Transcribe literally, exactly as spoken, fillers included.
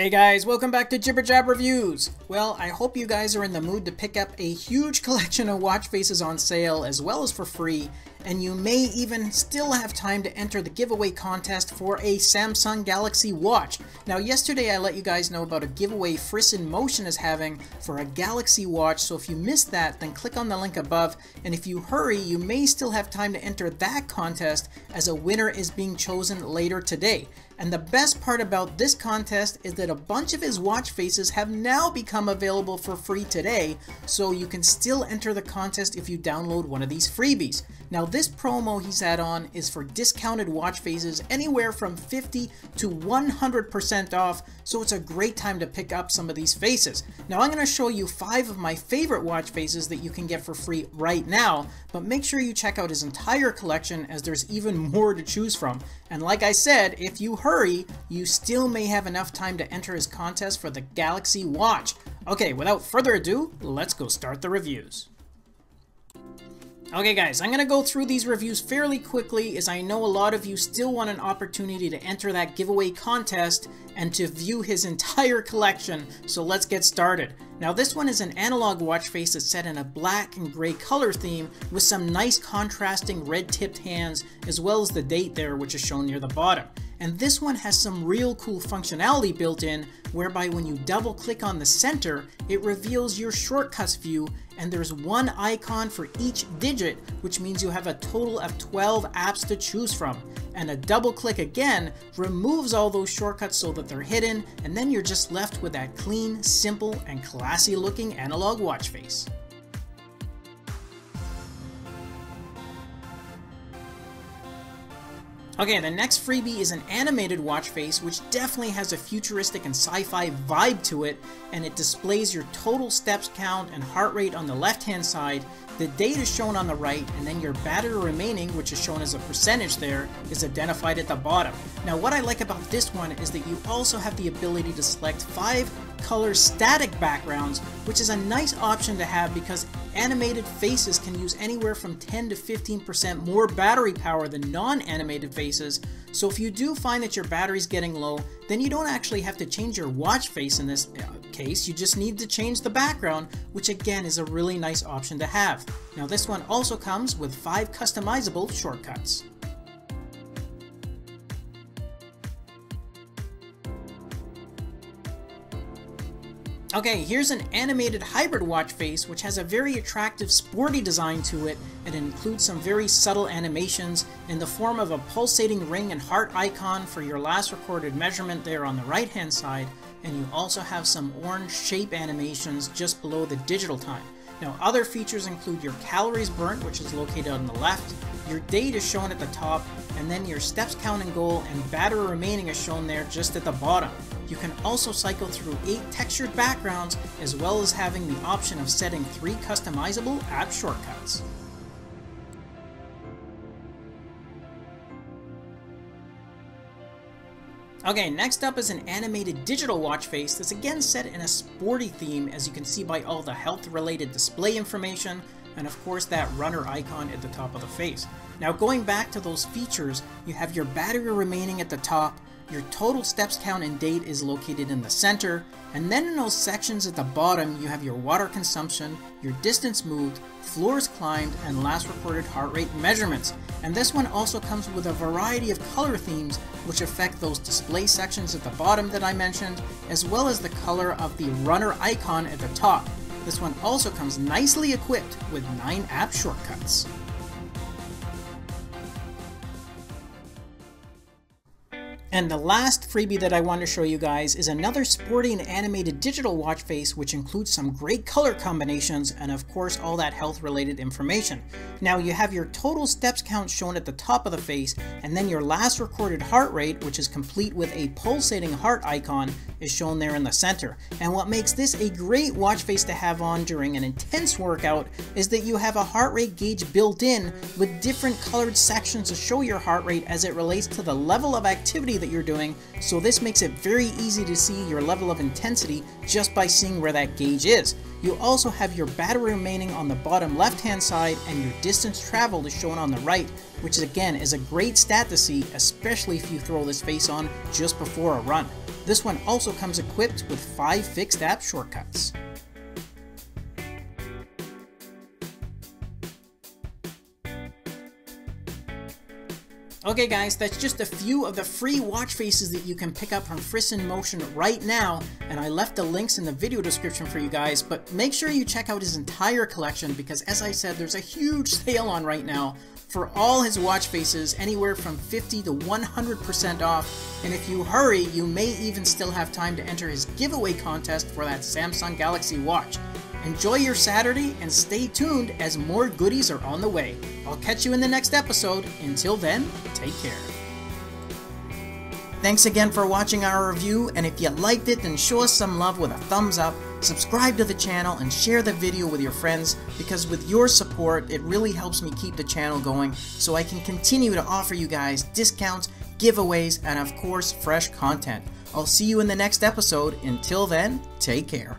Hey guys, welcome back to Jibber Jab Reviews! Well, I hope you guys are in the mood to pick up a huge collection of watch faces on sale as well as for free, and you may even still have time to enter the giveaway contest for a Samsung Galaxy Watch. Now yesterday I let you guys know about a giveaway Friss in Motion is having for a Galaxy Watch, so if you missed that then click on the link above, and if you hurry you may still have time to enter that contest as a winner is being chosen later today. And the best part about this contest is that a bunch of his watch faces have now become available for free today, so you can still enter the contest if you download one of these freebies. Now this promo he's had on is for discounted watch faces anywhere from fifty to one hundred percent off, so it's a great time to pick up some of these faces. Now I'm going to show you five of my favorite watch faces that you can get for free right now, but make sure you check out his entire collection as there's even more to choose from. And like I said, if you hurry, you still may have enough time to enter his contest for the Galaxy Watch. Okay, without further ado, let's go start the reviews. Okay guys, I'm going to go through these reviews fairly quickly as I know a lot of you still want an opportunity to enter that giveaway contest and to view his entire collection, so let's get started. Now this one is an analog watch face that's set in a black and grey color theme with some nice contrasting red tipped hands as well as the date there which is shown near the bottom. And this one has some real cool functionality built in, whereby when you double click on the center, it reveals your shortcuts view, and there's one icon for each digit, which means you have a total of twelve apps to choose from. And a double click again removes all those shortcuts so that they're hidden, and then you're just left with that clean, simple, and classy looking analog watch face. Okay, the next freebie is an animated watch face which definitely has a futuristic and sci-fi vibe to it, and it displays your total steps count and heart rate on the left hand side, the date is shown on the right, and then your battery remaining, which is shown as a percentage there, is identified at the bottom. Now what I like about this one is that you also have the ability to select five color static backgrounds, which is a nice option to have because animated faces can use anywhere from ten to fifteen percent more battery power than non-animated faces, so if you do find that your battery's getting low, then you don't actually have to change your watch face in this case, you just need to change the background, which again is a really nice option to have. Now this one also comes with five customizable shortcuts. Okay, here's an animated hybrid watch face which has a very attractive sporty design to it, and it includes some very subtle animations in the form of a pulsating ring and heart icon for your last recorded measurement there on the right hand side, and you also have some orange shape animations just below the digital time. Now other features include your calories burnt, which is located on the left, your date is shown at the top, and then your steps count and goal and battery remaining is shown there just at the bottom. You can also cycle through eight textured backgrounds as well as having the option of setting three customizable app shortcuts. Okay, next up is an animated digital watch face that's again set in a sporty theme, as you can see by all the health related display information and of course that runner icon at the top of the face. Now going back to those features, you have your battery remaining at the top, your total steps count and date is located in the center, and then in those sections at the bottom you have your water consumption, your distance moved, floors climbed, and last recorded heart rate measurements. And this one also comes with a variety of color themes which affect those display sections at the bottom that I mentioned, as well as the color of the runner icon at the top. This one also comes nicely equipped with nine app shortcuts. And the last freebie that I want to show you guys is another sporty and animated digital watch face which includes some great color combinations and of course all that health related information. Now you have your total steps count shown at the top of the face, and then your last recorded heart rate, which is complete with a pulsating heart icon, is shown there in the center. And what makes this a great watch face to have on during an intense workout is that you have a heart rate gauge built in with different colored sections to show your heart rate as it relates to the level of activity that you're doing, so this makes it very easy to see your level of intensity just by seeing where that gauge is. You also have your battery remaining on the bottom left hand side, and your distance traveled is shown on the right, which again is a great stat to see, especially if you throw this face on just before a run. This one also comes equipped with five fixed app shortcuts. Okay guys, that's just a few of the free watch faces that you can pick up from Friss in Motion right now, and I left the links in the video description for you guys, but make sure you check out his entire collection because, as I said, there's a huge sale on right now for all his watch faces, anywhere from fifty to one hundred percent off, and if you hurry, you may even still have time to enter his giveaway contest for that Samsung Galaxy Watch. Enjoy your Saturday and stay tuned as more goodies are on the way. I'll catch you in the next episode. Until then, take care. Thanks again for watching our review, and if you liked it, then show us some love with a thumbs up, subscribe to the channel, and share the video with your friends, because with your support, it really helps me keep the channel going so I can continue to offer you guys discounts, giveaways, and of course, fresh content. I'll see you in the next episode. Until then, take care.